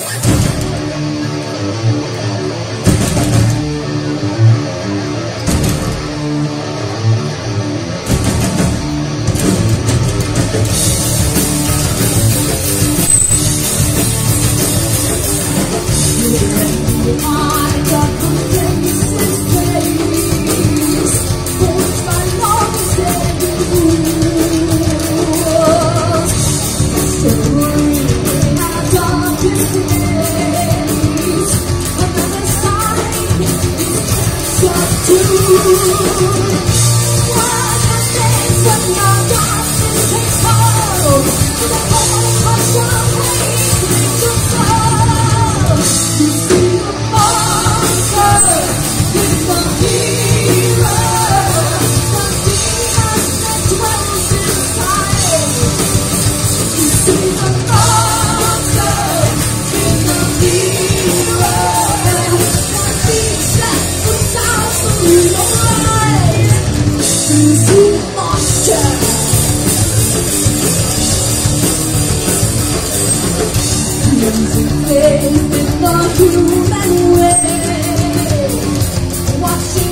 With the human way, watching